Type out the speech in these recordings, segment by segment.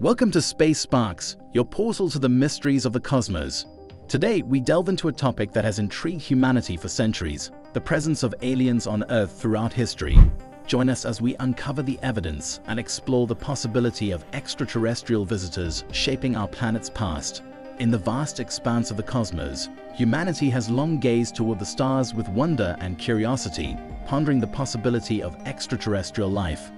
Welcome to Space Sparks, your portal to the mysteries of the cosmos. Today, we delve into a topic that has intrigued humanity for centuries, the presence of aliens on Earth throughout history. Join us as we uncover the evidence and explore the possibility of extraterrestrial visitors shaping our planet's past. In the vast expanse of the cosmos, humanity has long gazed toward the stars with wonder and curiosity, pondering the possibility of extraterrestrial life.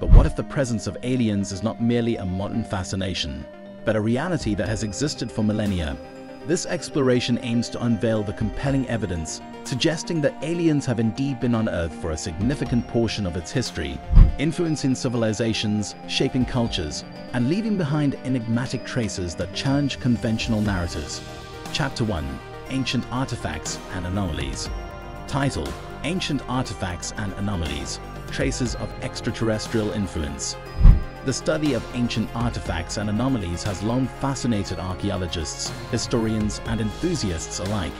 But what if the presence of aliens is not merely a modern fascination, but a reality that has existed for millennia? This exploration aims to unveil the compelling evidence suggesting that aliens have indeed been on Earth for a significant portion of its history, influencing civilizations, shaping cultures, and leaving behind enigmatic traces that challenge conventional narratives. Chapter 1: Ancient Artifacts and Anomalies. Title: Ancient Artifacts and Anomalies. Traces of extraterrestrial influence. The study of ancient artifacts and anomalies has long fascinated archaeologists, historians, and enthusiasts alike.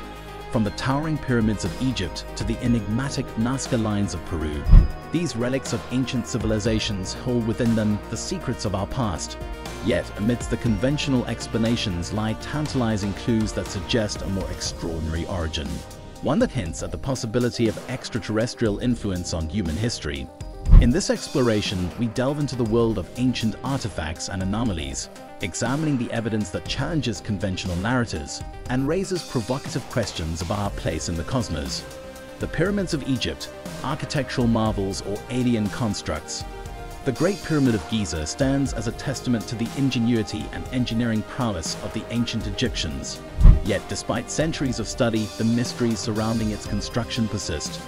From the towering pyramids of Egypt to the enigmatic Nazca Lines of Peru, these relics of ancient civilizations hold within them the secrets of our past. Yet, amidst the conventional explanations lie tantalizing clues that suggest a more extraordinary origin, one that hints at the possibility of extraterrestrial influence on human history. In this exploration, we delve into the world of ancient artifacts and anomalies, examining the evidence that challenges conventional narratives and raises provocative questions about our place in the cosmos. The pyramids of Egypt, architectural marvels or alien constructs. The Great Pyramid of Giza stands as a testament to the ingenuity and engineering prowess of the ancient Egyptians. Yet, despite centuries of study, the mysteries surrounding its construction persist.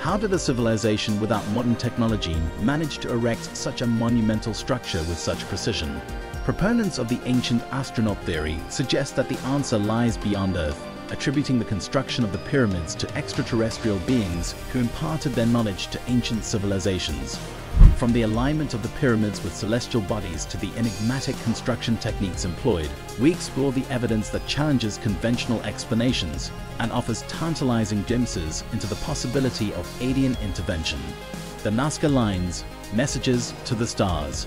How did a civilization without modern technology manage to erect such a monumental structure with such precision? Proponents of the ancient astronaut theory suggest that the answer lies beyond Earth, attributing the construction of the pyramids to extraterrestrial beings who imparted their knowledge to ancient civilizations. From the alignment of the pyramids with celestial bodies to the enigmatic construction techniques employed, we explore the evidence that challenges conventional explanations and offers tantalizing glimpses into the possibility of alien intervention. The Nazca Lines, messages to the stars.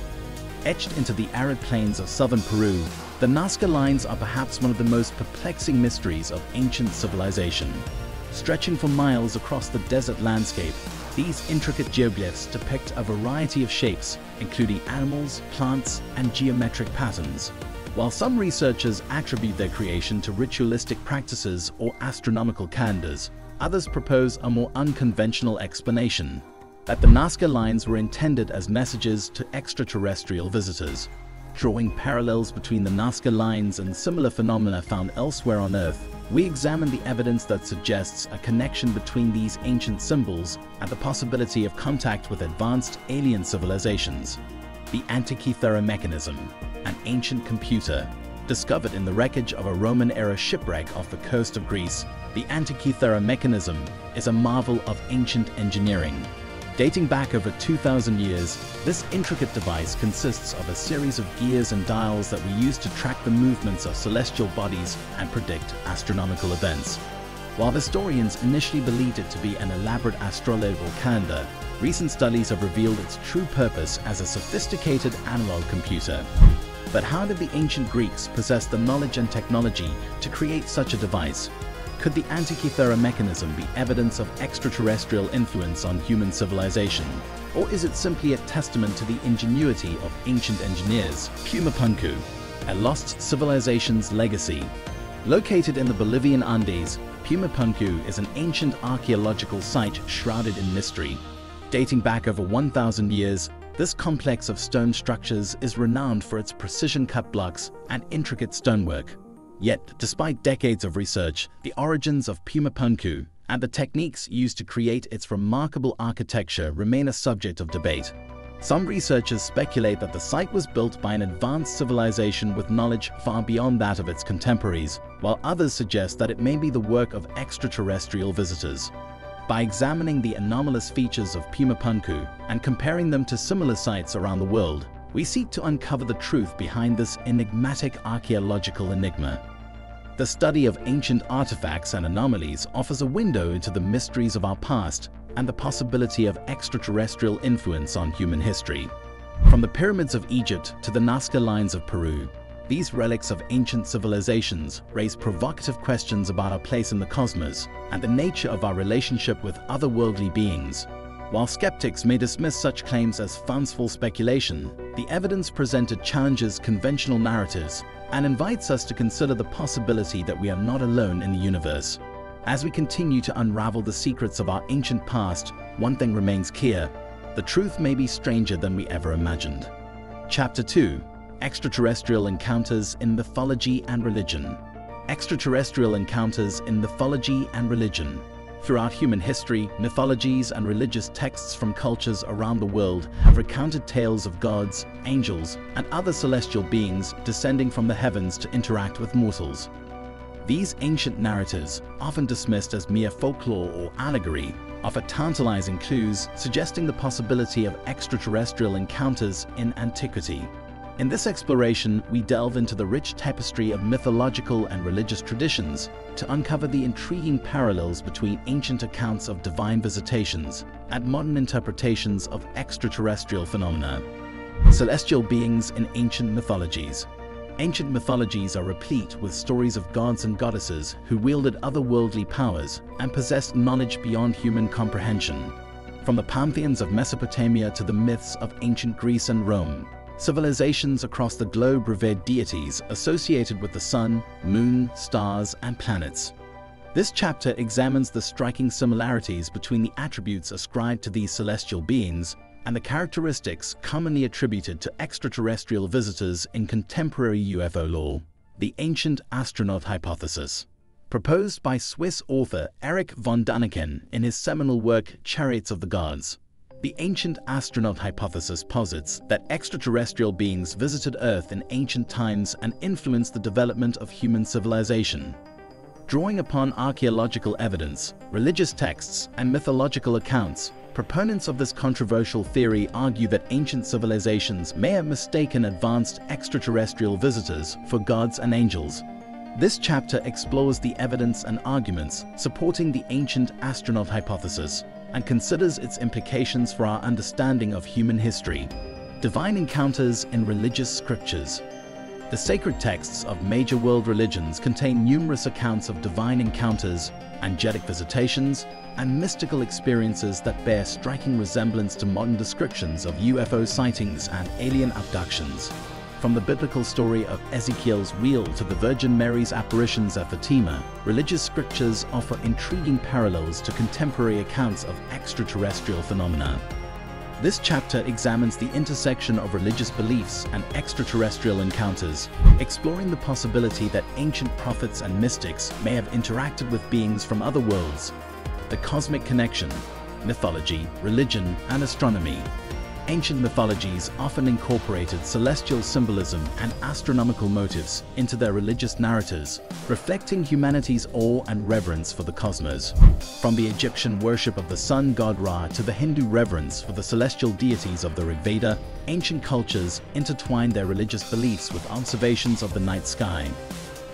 Etched into the arid plains of southern Peru, the Nazca Lines are perhaps one of the most perplexing mysteries of ancient civilization. Stretching for miles across the desert landscape, these intricate geoglyphs depict a variety of shapes, including animals, plants, and geometric patterns. While some researchers attribute their creation to ritualistic practices or astronomical calendars, others propose a more unconventional explanation, that the Nazca Lines were intended as messages to extraterrestrial visitors. Drawing parallels between the Nazca Lines and similar phenomena found elsewhere on Earth, we examine the evidence that suggests a connection between these ancient symbols and the possibility of contact with advanced alien civilizations. The Antikythera Mechanism, an ancient computer. Discovered in the wreckage of a Roman-era shipwreck off the coast of Greece, the Antikythera Mechanism is a marvel of ancient engineering. Dating back over 2,000 years, this intricate device consists of a series of gears and dials that we use to track the movements of celestial bodies and predict astronomical events. While historians initially believed it to be an elaborate astrolabial calendar, recent studies have revealed its true purpose as a sophisticated analog computer. But how did the ancient Greeks possess the knowledge and technology to create such a device? Could the Antikythera Mechanism be evidence of extraterrestrial influence on human civilization? Or is it simply a testament to the ingenuity of ancient engineers? Pumapunku, a lost civilization's legacy. Located in the Bolivian Andes, Pumapunku is an ancient archaeological site shrouded in mystery. Dating back over 1,000 years, this complex of stone structures is renowned for its precision-cut blocks and intricate stonework. Yet, despite decades of research, the origins of Pumapunku and the techniques used to create its remarkable architecture remain a subject of debate. Some researchers speculate that the site was built by an advanced civilization with knowledge far beyond that of its contemporaries, while others suggest that it may be the work of extraterrestrial visitors. By examining the anomalous features of Pumapunku and comparing them to similar sites around the world, we seek to uncover the truth behind this enigmatic archaeological enigma. The study of ancient artifacts and anomalies offers a window into the mysteries of our past and the possibility of extraterrestrial influence on human history. From the pyramids of Egypt to the Nazca Lines of Peru, these relics of ancient civilizations raise provocative questions about our place in the cosmos and the nature of our relationship with otherworldly beings. While skeptics may dismiss such claims as fanciful speculation, the evidence presented challenges conventional narratives and invites us to consider the possibility that we are not alone in the universe. As we continue to unravel the secrets of our ancient past, one thing remains clear: the truth may be stranger than we ever imagined. Chapter 2: Extraterrestrial Encounters in Mythology and Religion. Extraterrestrial Encounters in Mythology and Religion. Throughout human history, mythologies and religious texts from cultures around the world have recounted tales of gods, angels, and other celestial beings descending from the heavens to interact with mortals. These ancient narratives, often dismissed as mere folklore or allegory, offer tantalizing clues suggesting the possibility of extraterrestrial encounters in antiquity. In this exploration, we delve into the rich tapestry of mythological and religious traditions to uncover the intriguing parallels between ancient accounts of divine visitations and modern interpretations of extraterrestrial phenomena. Celestial beings in ancient mythologies. Ancient mythologies are replete with stories of gods and goddesses who wielded otherworldly powers and possessed knowledge beyond human comprehension. From the pantheons of Mesopotamia to the myths of ancient Greece and Rome, civilizations across the globe revered deities associated with the sun, moon, stars, and planets. This chapter examines the striking similarities between the attributes ascribed to these celestial beings and the characteristics commonly attributed to extraterrestrial visitors in contemporary UFO lore. The Ancient Astronaut Hypothesis. Proposed by Swiss author Erich von Däniken in his seminal work Chariots of the Gods, the Ancient Astronaut Hypothesis posits that extraterrestrial beings visited Earth in ancient times and influenced the development of human civilization. Drawing upon archaeological evidence, religious texts, and mythological accounts, proponents of this controversial theory argue that ancient civilizations may have mistaken advanced extraterrestrial visitors for gods and angels. This chapter explores the evidence and arguments supporting the Ancient Astronaut Hypothesis and considers its implications for our understanding of human history. Divine encounters in religious scriptures. The sacred texts of major world religions contain numerous accounts of divine encounters, angelic visitations, and mystical experiences that bear striking resemblance to modern descriptions of UFO sightings and alien abductions. From the biblical story of Ezekiel's wheel to the Virgin Mary's apparitions at Fatima, religious scriptures offer intriguing parallels to contemporary accounts of extraterrestrial phenomena. This chapter examines the intersection of religious beliefs and extraterrestrial encounters, exploring the possibility that ancient prophets and mystics may have interacted with beings from other worlds. The cosmic connection, mythology, religion, and astronomy. Ancient mythologies often incorporated celestial symbolism and astronomical motifs into their religious narratives, reflecting humanity's awe and reverence for the cosmos. From the Egyptian worship of the sun god Ra to the Hindu reverence for the celestial deities of the Rigveda, ancient cultures intertwined their religious beliefs with observations of the night sky.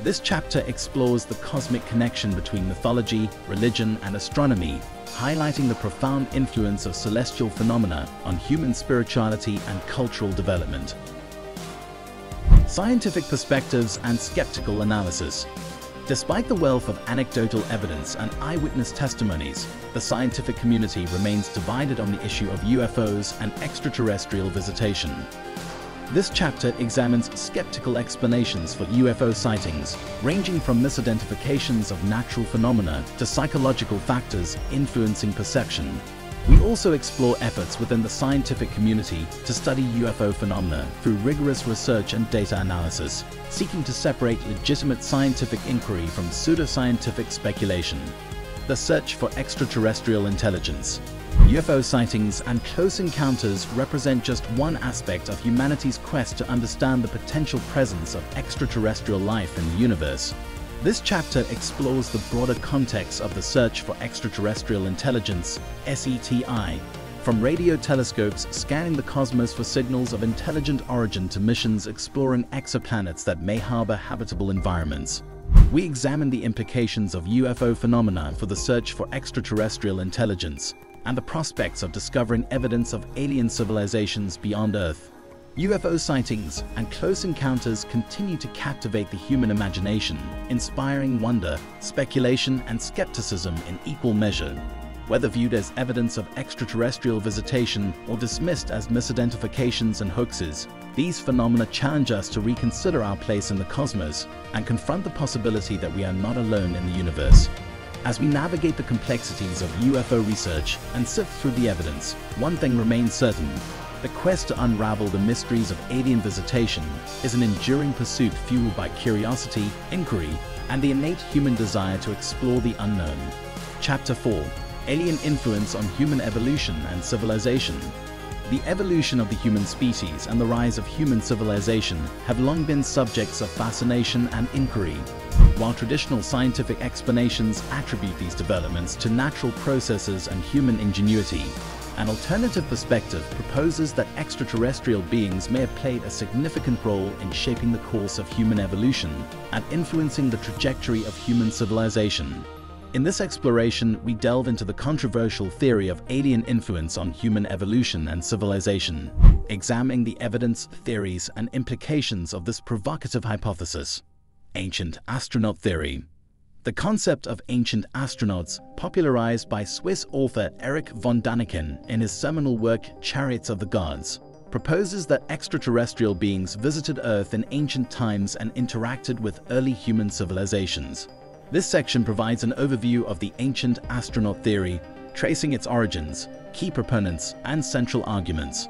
This chapter explores the cosmic connection between mythology, religion, and astronomy, highlighting the profound influence of celestial phenomena on human spirituality and cultural development. Scientific perspectives and skeptical analysis. Despite the wealth of anecdotal evidence and eyewitness testimonies, the scientific community remains divided on the issue of UFOs and extraterrestrial visitation. This chapter examines skeptical explanations for UFO sightings, ranging from misidentifications of natural phenomena to psychological factors influencing perception. We also explore efforts within the scientific community to study UFO phenomena through rigorous research and data analysis, seeking to separate legitimate scientific inquiry from pseudoscientific speculation. The search for extraterrestrial intelligence. UFO sightings and close encounters represent just one aspect of humanity's quest to understand the potential presence of extraterrestrial life in the universe. This chapter explores the broader context of the search for extraterrestrial intelligence, SETI, from radio telescopes scanning the cosmos for signals of intelligent origin to missions exploring exoplanets that may harbor habitable environments. We examine the implications of UFO phenomena for the search for extraterrestrial intelligence and the prospects of discovering evidence of alien civilizations beyond Earth. UFO sightings and close encounters continue to captivate the human imagination, inspiring wonder, speculation, and skepticism in equal measure. Whether viewed as evidence of extraterrestrial visitation or dismissed as misidentifications and hoaxes, these phenomena challenge us to reconsider our place in the cosmos and confront the possibility that we are not alone in the universe. As we navigate the complexities of UFO research and sift through the evidence, one thing remains certain: the quest to unravel the mysteries of alien visitation is an enduring pursuit fueled by curiosity, inquiry, and the innate human desire to explore the unknown. Chapter 4: Alien Influence on Human Evolution and Civilization. The evolution of the human species and the rise of human civilization have long been subjects of fascination and inquiry. While traditional scientific explanations attribute these developments to natural processes and human ingenuity, an alternative perspective proposes that extraterrestrial beings may have played a significant role in shaping the course of human evolution and influencing the trajectory of human civilization. In this exploration, we delve into the controversial theory of alien influence on human evolution and civilization, examining the evidence, theories, and implications of this provocative hypothesis. Ancient astronaut theory. The concept of ancient astronauts, popularized by Swiss author Erich von Däniken in his seminal work Chariots of the Gods, proposes that extraterrestrial beings visited Earth in ancient times and interacted with early human civilizations. This section provides an overview of the ancient astronaut theory, tracing its origins, key proponents, and central arguments.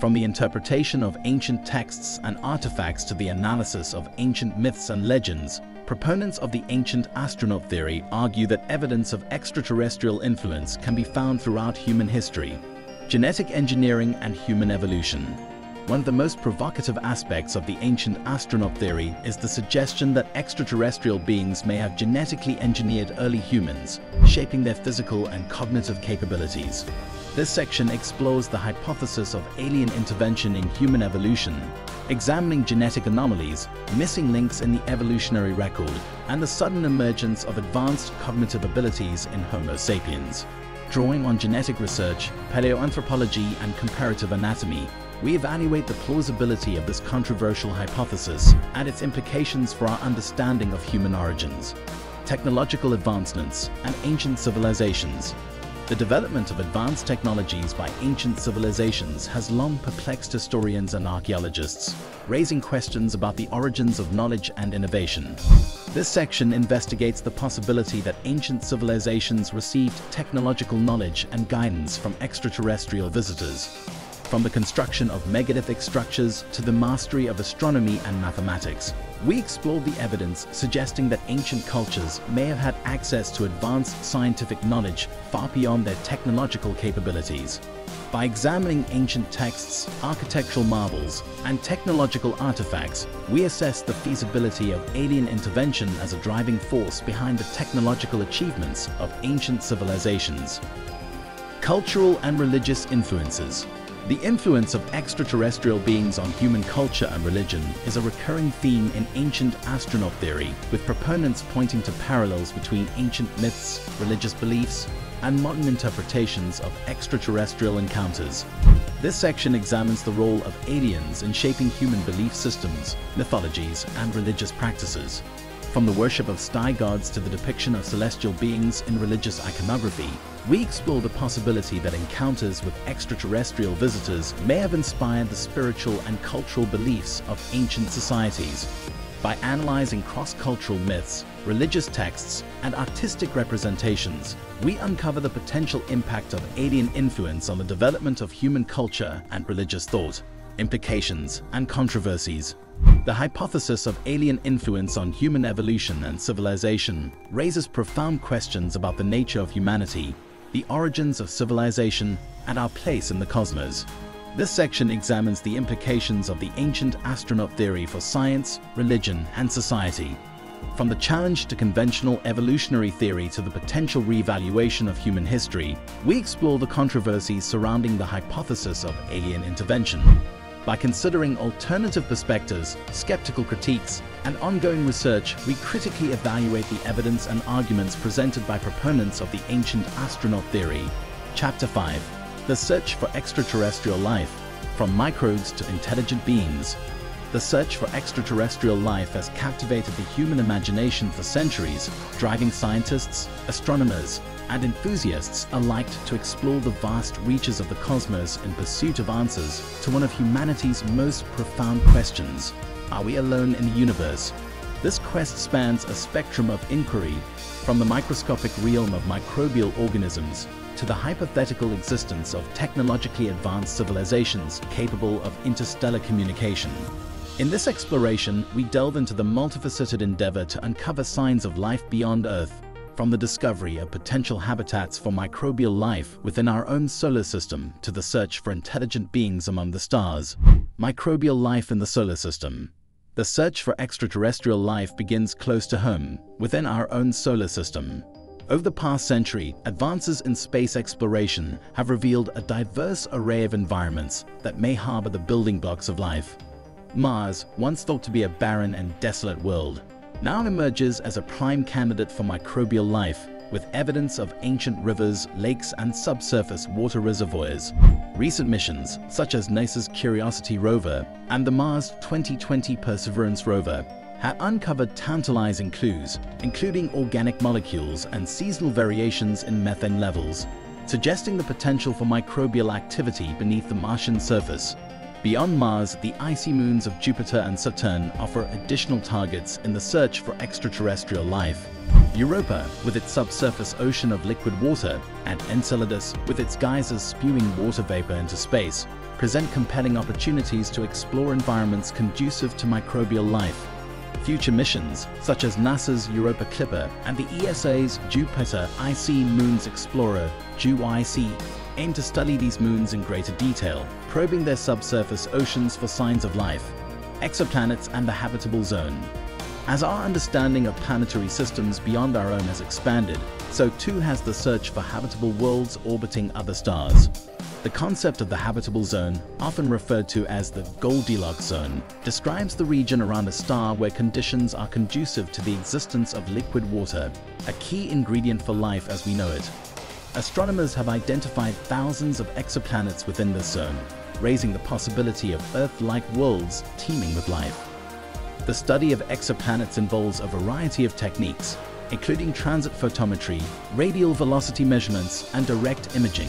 From the interpretation of ancient texts and artifacts to the analysis of ancient myths and legends, proponents of the ancient astronaut theory argue that evidence of extraterrestrial influence can be found throughout human history, genetic engineering, and human evolution. One of the most provocative aspects of the ancient astronaut theory is the suggestion that extraterrestrial beings may have genetically engineered early humans, shaping their physical and cognitive capabilities. This section explores the hypothesis of alien intervention in human evolution, examining genetic anomalies, missing links in the evolutionary record, and the sudden emergence of advanced cognitive abilities in Homo sapiens. Drawing on genetic research, paleoanthropology, and comparative anatomy, we evaluate the plausibility of this controversial hypothesis and its implications for our understanding of human origins, technological advancements, and ancient civilizations. The development of advanced technologies by ancient civilizations has long perplexed historians and archaeologists, raising questions about the origins of knowledge and innovation. This section investigates the possibility that ancient civilizations received technological knowledge and guidance from extraterrestrial visitors. From the construction of megalithic structures to the mastery of astronomy and mathematics, we explored the evidence suggesting that ancient cultures may have had access to advanced scientific knowledge far beyond their technological capabilities. By examining ancient texts, architectural marvels, and technological artifacts, we assess the feasibility of alien intervention as a driving force behind the technological achievements of ancient civilizations. Cultural and religious influences. The influence of extraterrestrial beings on human culture and religion is a recurring theme in ancient astronaut theory, with proponents pointing to parallels between ancient myths, religious beliefs, and modern interpretations of extraterrestrial encounters. This section examines the role of aliens in shaping human belief systems, mythologies, and religious practices. From the worship of sky gods to the depiction of celestial beings in religious iconography, we explore the possibility that encounters with extraterrestrial visitors may have inspired the spiritual and cultural beliefs of ancient societies. By analyzing cross-cultural myths, religious texts, and artistic representations, we uncover the potential impact of alien influence on the development of human culture and religious thought, implications, and controversies. The hypothesis of alien influence on human evolution and civilization raises profound questions about the nature of humanity, the origins of civilization, and our place in the cosmos. This section examines the implications of the ancient astronaut theory for science, religion, and society. From the challenge to conventional evolutionary theory to the potential revaluation of human history, we explore the controversies surrounding the hypothesis of alien intervention. By considering alternative perspectives, skeptical critiques, and ongoing research, we critically evaluate the evidence and arguments presented by proponents of the ancient astronaut theory. Chapter 5: The Search for Extraterrestrial Life From microbes to intelligent beings, the search for extraterrestrial life has captivated the human imagination for centuries, driving scientists, astronomers, and enthusiasts alike to explore the vast reaches of the cosmos in pursuit of answers to one of humanity's most profound questions. Are we alone in the universe? This quest spans a spectrum of inquiry, from the microscopic realm of microbial organisms to the hypothetical existence of technologically advanced civilizations capable of interstellar communication. In this exploration, we delve into the multifaceted endeavor to uncover signs of life beyond Earth, from the discovery of potential habitats for microbial life within our own solar system to the search for intelligent beings among the stars. Microbial life in the solar system. The search for extraterrestrial life begins close to home, within our own solar system. Over the past century, advances in space exploration have revealed a diverse array of environments that may harbor the building blocks of life. Mars, once thought to be a barren and desolate world, now emerges as a prime candidate for microbial life, with evidence of ancient rivers, lakes, and subsurface water reservoirs. Recent missions, such as NASA's Curiosity rover and the Mars 2020 Perseverance rover, had uncovered tantalizing clues, including organic molecules and seasonal variations in methane levels, suggesting the potential for microbial activity beneath the Martian surface. Beyond Mars, the icy moons of Jupiter and Saturn offer additional targets in the search for extraterrestrial life. Europa, with its subsurface ocean of liquid water, and Enceladus, with its geysers spewing water vapor into space, present compelling opportunities to explore environments conducive to microbial life. Future missions, such as NASA's Europa Clipper and the ESA's Jupiter Icy Moons Explorer, JUICE, aim to study these moons in greater detail, probing their subsurface oceans for signs of life, exoplanets, and the habitable zone. As our understanding of planetary systems beyond our own has expanded, so too has the search for habitable worlds orbiting other stars. The concept of the habitable zone, often referred to as the Goldilocks zone, describes the region around a star where conditions are conducive to the existence of liquid water, a key ingredient for life as we know it. Astronomers have identified thousands of exoplanets within this zone, raising the possibility of Earth-like worlds teeming with life. The study of exoplanets involves a variety of techniques, including transit photometry, radial velocity measurements, and direct imaging.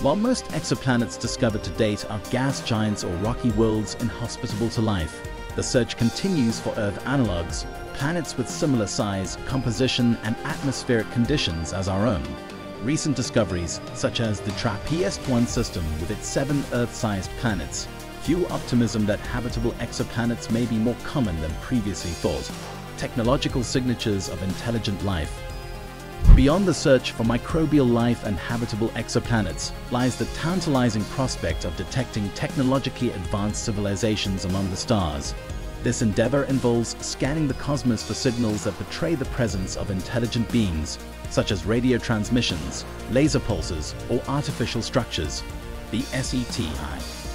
While most exoplanets discovered to date are gas giants or rocky worlds inhospitable to life, the search continues for Earth analogs, planets with similar size, composition, and atmospheric conditions as our own. Recent discoveries, such as the TRAPPIST-1 system with its 7 Earth-sized planets, fuel optimism that habitable exoplanets may be more common than previously thought, technological signatures of intelligent life. Beyond the search for microbial life and habitable exoplanets lies the tantalizing prospect of detecting technologically advanced civilizations among the stars. This endeavor involves scanning the cosmos for signals that portray the presence of intelligent beings, such as radio transmissions, laser pulses, or artificial structures. The SETI,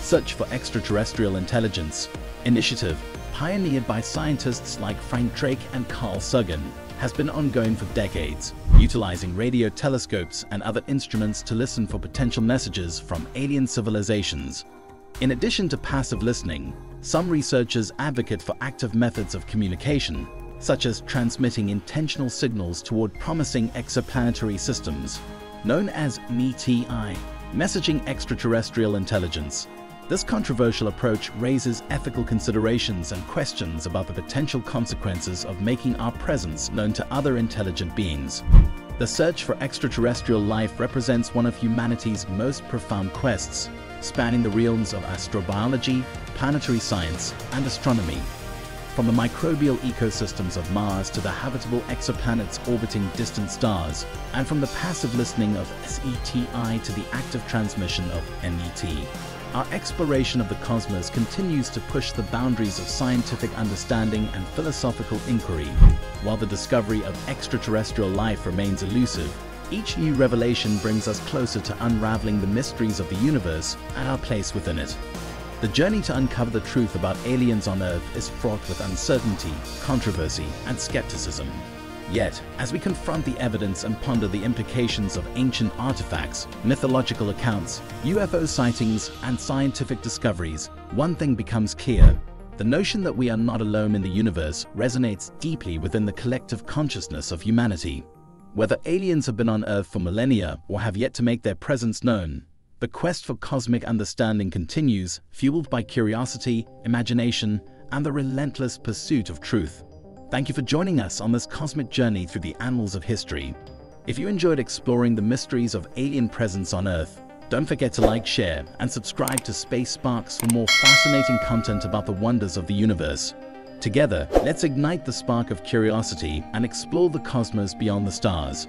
Search for Extraterrestrial Intelligence, initiative, pioneered by scientists like Frank Drake and Carl Sagan, has been ongoing for decades, utilizing radio telescopes and other instruments to listen for potential messages from alien civilizations. In addition to passive listening, some researchers advocate for active methods of communication, such as transmitting intentional signals toward promising exoplanetary systems. Known as METI, Messaging Extraterrestrial Intelligence, this controversial approach raises ethical considerations and questions about the potential consequences of making our presence known to other intelligent beings. The search for extraterrestrial life represents one of humanity's most profound quests, spanning the realms of astrobiology, planetary science, and astronomy. From the microbial ecosystems of Mars to the habitable exoplanets orbiting distant stars, and from the passive listening of SETI to the active transmission of METI, our exploration of the cosmos continues to push the boundaries of scientific understanding and philosophical inquiry. While the discovery of extraterrestrial life remains elusive, each new revelation brings us closer to unraveling the mysteries of the universe and our place within it. The journey to uncover the truth about aliens on Earth is fraught with uncertainty, controversy, and skepticism. Yet, as we confront the evidence and ponder the implications of ancient artifacts, mythological accounts, UFO sightings, and scientific discoveries, one thing becomes clear. The notion that we are not alone in the universe resonates deeply within the collective consciousness of humanity. Whether aliens have been on Earth for millennia or have yet to make their presence known, the quest for cosmic understanding continues, fueled by curiosity, imagination, and the relentless pursuit of truth. Thank you for joining us on this cosmic journey through the annals of history. If you enjoyed exploring the mysteries of alien presence on Earth, don't forget to like, share, and subscribe to Space Sparks for more fascinating content about the wonders of the universe. Together, let's ignite the spark of curiosity and explore the cosmos beyond the stars.